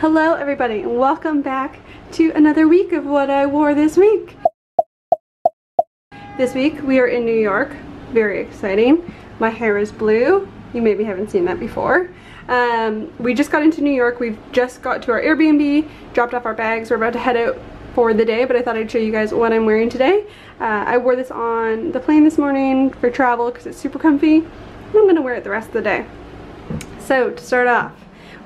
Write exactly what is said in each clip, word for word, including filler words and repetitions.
Hello everybody and welcome back to another week of what I wore this week. This week we are in New York. Very exciting. My hair is blue. You maybe haven't seen that before. Um, we just got into New York. We've just got to our Airbnb, dropped off our bags. We're about to head out for the day, but I thought I'd show you guys what I'm wearing today. Uh, I wore this on the plane this morning for travel because it's super comfy, and I'm going to wear it the rest of the day. So to start off,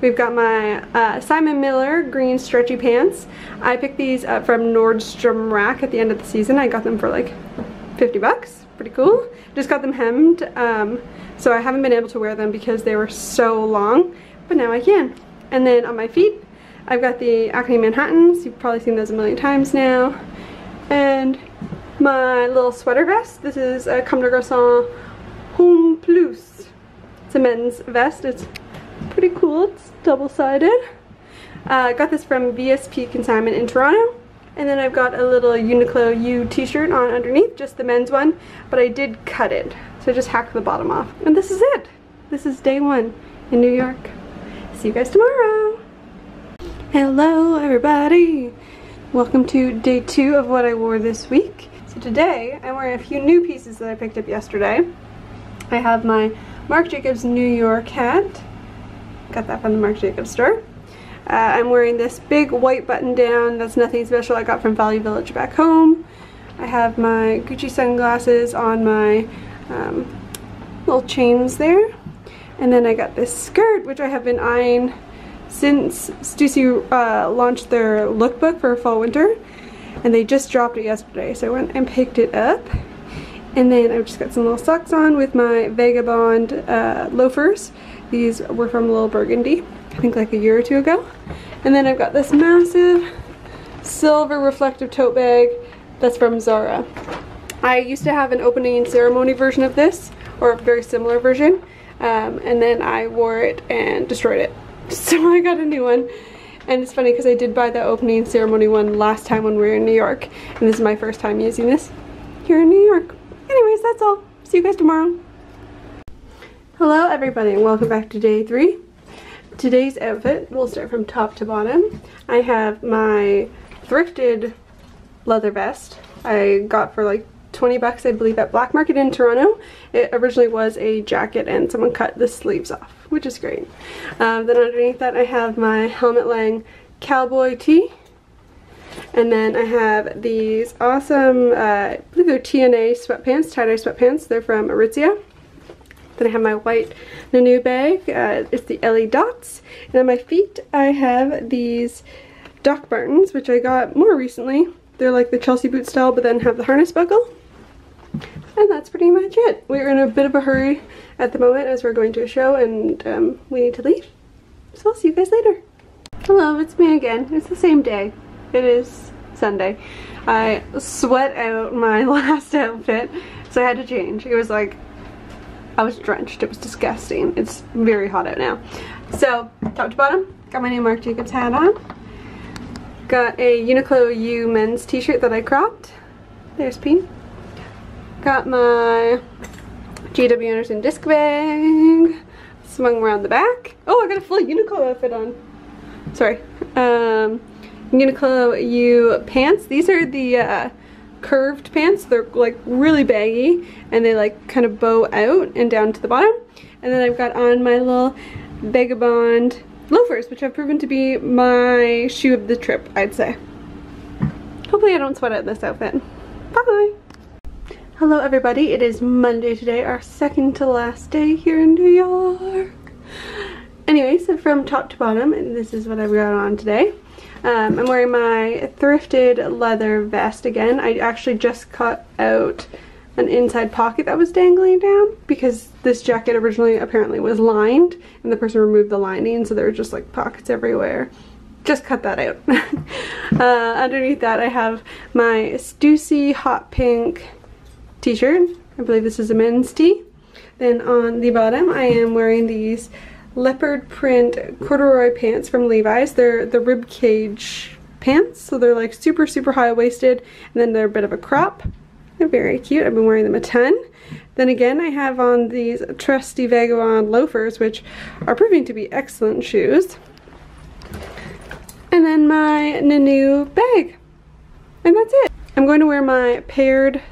we've got my uh, Simon Miller green stretchy pants. I picked these up from Nordstrom Rack at the end of the season. I got them for like fifty bucks. Pretty cool. Just got them hemmed, um, so I haven't been able to wear them because they were so long, but now I can. And then on my feet, I've got the Acne Manhattans. You've probably seen those a million times now. And my little sweater vest. This is a Comme des Garçons Homme Plus. It's a men's vest. It's pretty cool. It's double-sided. I uh, got this from V S P Consignment in Toronto. And then I've got a little Uniqlo U t-shirt on underneath, just the men's one, but I did cut it, so I just hacked the bottom off. And this is it. This is day one in New York. See you guys tomorrow. Hello everybody. Welcome to day two of what I wore this week. So today I'm wearing a few new pieces that I picked up yesterday. I have my Marc Jacobs New York hat. Got that from the Marc Jacobs store. Uh, I'm wearing this big white button down. That's nothing special. I got from Value Village back home. I have my Gucci sunglasses on my um, little chains there. And then I got this skirt, which I have been eyeing since Stussy uh, launched their lookbook for fall winter. And they just dropped it yesterday. So I went and picked it up. And then I've just got some little socks on with my Vagabond uh, loafers. These were from Little Burgundy, I think like a year or two ago. And then I've got this massive silver reflective tote bag that's from Zara. I used to have an Opening Ceremony version of this, or a very similar version, um, and then I wore it and destroyed it. So I got a new one. And it's funny because I did buy the Opening Ceremony one last time when we were in New York, and this is my first time using this here in New York. Anyways, that's all. See you guys tomorrow. Hello everybody and welcome back to day three. Today's outfit, we'll start from top to bottom. I have my thrifted leather vest I got for like twenty bucks I believe at Black Market in Toronto. It originally was a jacket and someone cut the sleeves off, which is great. Um, then underneath that I have my Helmut Lang cowboy tee. And then I have these awesome, uh, I believe they're T N A sweatpants, tie-dye sweatpants. They're from Aritzia. Then I have my white Nanu bag, uh, it's the Ellie Dots. And on my feet I have these Doc Martens, which I got more recently. They're like the Chelsea boot style but then have the harness buckle. And that's pretty much it. We're in a bit of a hurry at the moment as we're going to a show and um, we need to leave. So I'll see you guys later. Hello, it's me again. It's the same day. It is Sunday. I sweat out my last outfit, so I had to change. It was like, I was drenched. It was disgusting. It's very hot out now. So, top to bottom, got my new Marc Jacobs hat on. Got a Uniqlo U men's t-shirt that I cropped. There's P. Got my J W Anderson disc bag. Swung around the back. Oh, I got a full Uniqlo outfit on. Sorry. Um, Uniqlo U pants. These are the... Uh, curved pants. They're like really baggy and they like kind of bow out and down to the bottom. And then I've got on my little Vagabond loafers, which have proven to be my shoe of the trip, I'd say. Hopefully I don't sweat out this outfit. Bye bye! Hello everybody, it is Monday today, our second to last day here in New York. Anyway, so from top to bottom, and this is what I've got on today. Um, I'm wearing my thrifted leather vest again. I actually just cut out an inside pocket that was dangling down because this jacket originally apparently was lined and the person removed the lining, so there were just like pockets everywhere. Just cut that out. uh, underneath that I have my Stussy hot pink t-shirt. I believe this is a men's tee. Then on the bottom I am wearing these leopard print corduroy pants from Levi's. They're the rib cage pants, so they're like super super high waisted and then they're a bit of a crop. They're very cute. I've been wearing them a ton. Then again I have on these trusty Vagabond loafers, which are proving to be excellent shoes. and then my Nanu bag, and that's it. I'm going to wear my Paired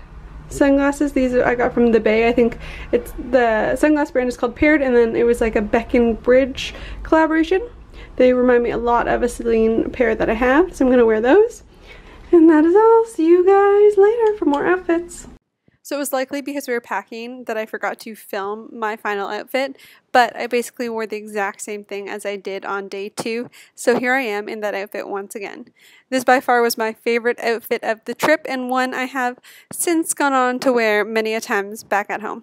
sunglasses. These I got from the Bay. I think it's the sunglass brand is called Paired, and then it was like a Beck and Bridge collaboration. They remind me a lot of a Celine pair that I have, so I'm going to wear those. And that is all. See you guys later for more outfits. So it was likely because we were packing that I forgot to film my final outfit, but I basically wore the exact same thing as I did on day two, so here I am in that outfit once again. This by far was my favorite outfit of the trip and one I have since gone on to wear many a times back at home.